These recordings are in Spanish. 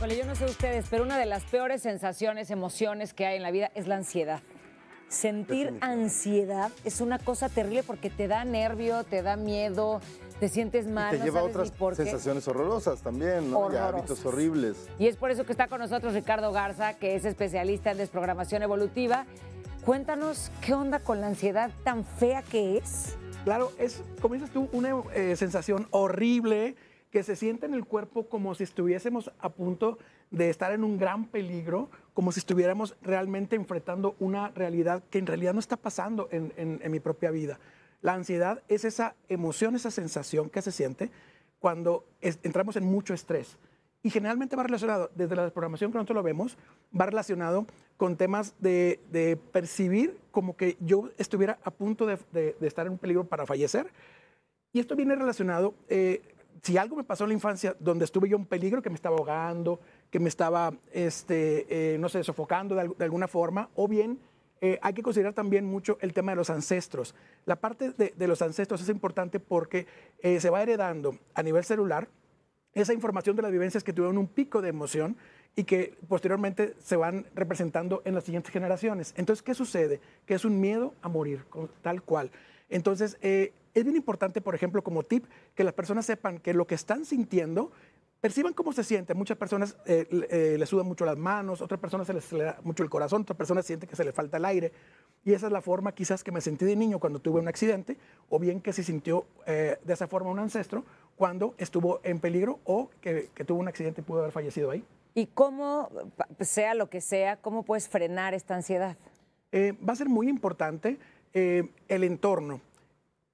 Bueno, yo no sé ustedes, pero una de las peores sensaciones, emociones que hay en la vida es la ansiedad. Sentir ansiedad es una cosa terrible porque te da nervio, te da miedo, te sientes mal. Y te lleva a otras sensaciones horrorosas también, ¿no? Y hábitos horribles. Y es por eso que está con nosotros Ricardo Garza, que es especialista en desprogramación evolutiva. Cuéntanos qué onda con la ansiedad tan fea que es. Claro, es, como dices tú, una sensación horrible que se siente en el cuerpo como si estuviésemos a punto de estar en un gran peligro, como si estuviéramos realmente enfrentando una realidad que en realidad no está pasando en mi propia vida. La ansiedad es esa emoción, esa sensación que se siente cuando entramos en mucho estrés. Y generalmente va relacionado, desde la desprogramación que nosotros lo vemos, va relacionado con temas de percibir como que yo estuviera a punto de estar en un peligro para fallecer. Y esto viene relacionado, si algo me pasó en la infancia donde estuve yo en peligro, que me estaba ahogando, que me estaba, no sé, sofocando de alguna forma, o bien hay que considerar también mucho el tema de los ancestros. La parte de los ancestros es importante porque se va heredando a nivel celular esa información de las vivencias que tuvieron un pico de emoción y que posteriormente se van representando en las siguientes generaciones. Entonces, ¿qué sucede? Que es un miedo a morir, tal cual. Entonces, es bien importante, por ejemplo, como tip, que las personas sepan que lo que están sintiendo, perciban cómo se siente. Muchas personas les sudan mucho las manos, otras personas se les acelera mucho el corazón, otras personas sienten que se les falta el aire. Y esa es la forma quizás que me sentí de niño cuando tuve un accidente, o bien que se sintió de esa forma un ancestro cuando estuvo en peligro o que tuvo un accidente y pudo haber fallecido ahí. ¿Y cómo, sea lo que sea, cómo puedes frenar esta ansiedad? Va a ser muy importante el entorno.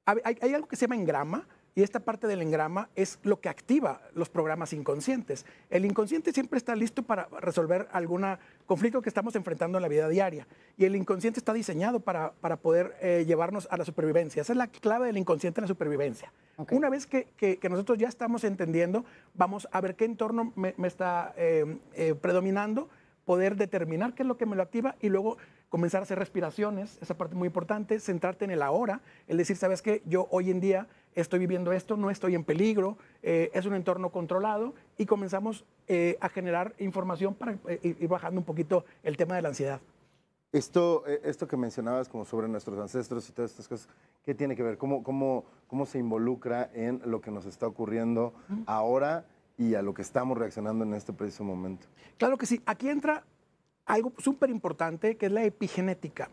Hay algo que se llama engrama, y esta parte del engrama es lo que activa los programas inconscientes. El inconsciente siempre está listo para resolver algún conflicto que estamos enfrentando en la vida diaria. Y el inconsciente está diseñado para poder llevarnos a la supervivencia. Esa es la clave del inconsciente en la supervivencia. Okay. Una vez que nosotros ya estamos entendiendo, vamos a ver qué entorno me está predominando, poder determinar qué es lo que me lo activa y luego comenzar a hacer respiraciones, esa parte muy importante, centrarte en el ahora, el decir, ¿sabes qué? Yo hoy en día estoy viviendo esto, no estoy en peligro, es un entorno controlado y comenzamos a generar información para ir bajando un poquito el tema de la ansiedad. Esto que mencionabas como sobre nuestros ancestros y todas estas cosas, ¿qué tiene que ver? ¿Cómo se involucra en lo que nos está ocurriendo ahora y a lo que estamos reaccionando en este preciso momento? Claro que sí. Aquí entra algo súper importante que es la epigenética.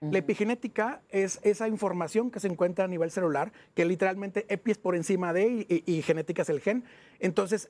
La epigenética es esa información que se encuentra a nivel celular, que literalmente epi es por encima de y genética es el gen. Entonces,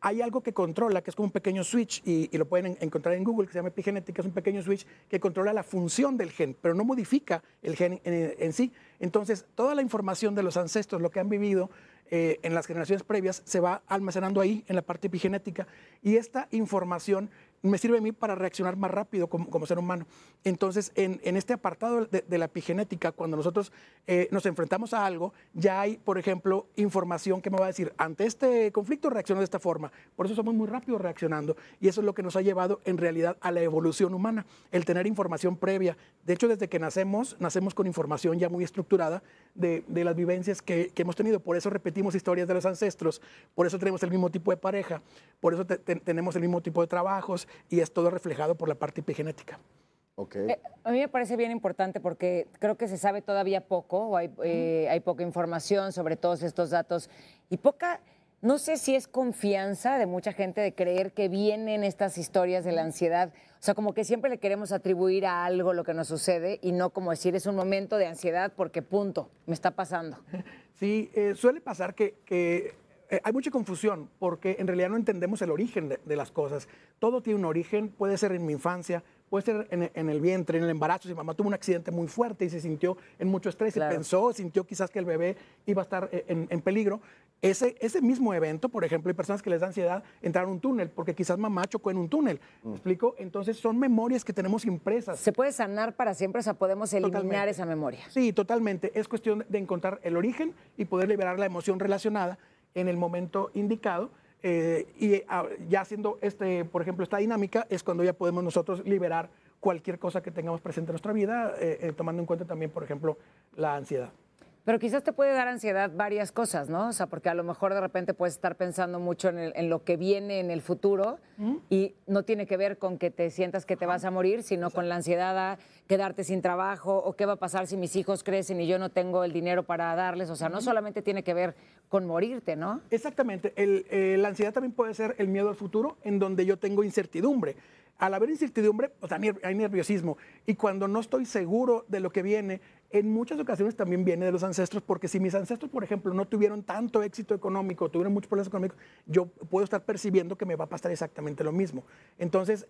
hay algo que controla, que es como un pequeño switch, y lo pueden encontrar en Google, que se llama epigenética, es un pequeño switch que controla la función del gen, pero no modifica el gen en sí. Entonces, toda la información de los ancestros, lo que han vivido en las generaciones previas, se va almacenando ahí, en la parte epigenética, y esta información me sirve a mí para reaccionar más rápido como ser humano. Entonces, en este apartado de la epigenética, cuando nosotros nos enfrentamos a algo, ya hay, por ejemplo, información que me va a decir, ante este conflicto reacciono de esta forma. Por eso somos muy rápidos reaccionando. Y eso es lo que nos ha llevado, en realidad, a la evolución humana, el tener información previa. De hecho, desde que nacemos con información ya muy estructurada de las vivencias que hemos tenido. Por eso repetimos historias de los ancestros, por eso tenemos el mismo tipo de pareja, por eso tenemos el mismo tipo de trabajos, y es todo reflejado por la parte epigenética. Okay. A mí me parece bien importante porque creo que se sabe todavía poco, o hay poca información sobre todos estos datos y poca, no sé si es confianza de mucha gente de creer que vienen estas historias de la ansiedad. O sea, como que siempre le queremos atribuir a algo lo que nos sucede y no como decir es un momento de ansiedad porque punto, me está pasando. Sí, suele pasar que hay mucha confusión porque en realidad no entendemos el origen de las cosas. Todo tiene un origen, puede ser en mi infancia, puede ser en el vientre, en el embarazo. Si mamá tuvo un accidente muy fuerte y se sintió en mucho estrés, claro, y pensó, sintió quizás que el bebé iba a estar en peligro. Ese mismo evento, por ejemplo, hay personas que les da ansiedad entrar a un túnel porque quizás mamá chocó en un túnel. ¿Me explico? Entonces son memorias que tenemos impresas. ¿Se puede sanar para siempre? O sea, podemos eliminar totalmente esa memoria. Sí, totalmente. Es cuestión de encontrar el origen y poder liberar la emoción relacionada en el momento indicado, ya haciendo, por ejemplo, esta dinámica, es cuando ya podemos nosotros liberar cualquier cosa que tengamos presente en nuestra vida, tomando en cuenta también, por ejemplo, la ansiedad. Pero quizás te puede dar ansiedad varias cosas, ¿no? O sea, porque a lo mejor de repente puedes estar pensando mucho en lo que viene en el futuro y no tiene que ver con que te sientas que te vas a morir, sino con la ansiedad a quedarte sin trabajo o qué va a pasar si mis hijos crecen y yo no tengo el dinero para darles. O sea, no solamente tiene que ver con morirte, ¿no? Exactamente. La ansiedad también puede ser el miedo al futuro, en donde yo tengo incertidumbre. Al haber incertidumbre, o sea, hay nerviosismo. Y cuando no estoy seguro de lo que viene, en muchas ocasiones también viene de los ancestros, porque si mis ancestros, por ejemplo, no tuvieron tanto éxito económico, tuvieron muchos problemas económicos, yo puedo estar percibiendo que me va a pasar exactamente lo mismo. Entonces,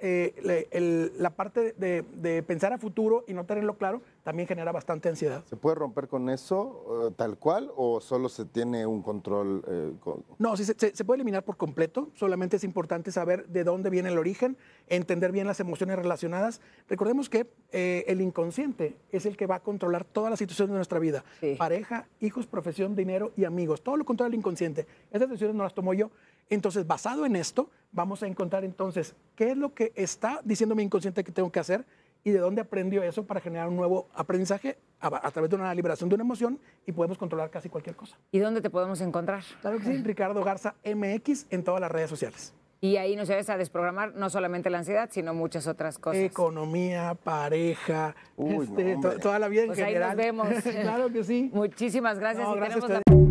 la parte de pensar a futuro y no tenerlo claro también genera bastante ansiedad. ¿Se puede romper con eso tal cual o solo se tiene un control? No, sí, se puede eliminar por completo. Solamente es importante saber de dónde viene el origen, entender bien las emociones relacionadas. Recordemos que el inconsciente es el que va a controlar todas las situaciones de nuestra vida. Sí. Pareja, hijos, profesión, dinero y amigos. Todo lo controla el inconsciente. Esas decisiones no las tomo yo. Entonces, basado en esto, vamos a encontrar entonces qué es lo que está diciendo mi inconsciente que tengo que hacer y de dónde aprendió eso para generar un nuevo aprendizaje a través de una liberación de una emoción y podemos controlar casi cualquier cosa. ¿Y dónde te podemos encontrar? Claro que sí, Ricardo Garza MX en todas las redes sociales. Y ahí nos ayudas a desprogramar no solamente la ansiedad, sino muchas otras cosas. Economía, pareja, toda la vida en general. Ahí nos vemos. Claro que sí. Muchísimas gracias. No, gracias.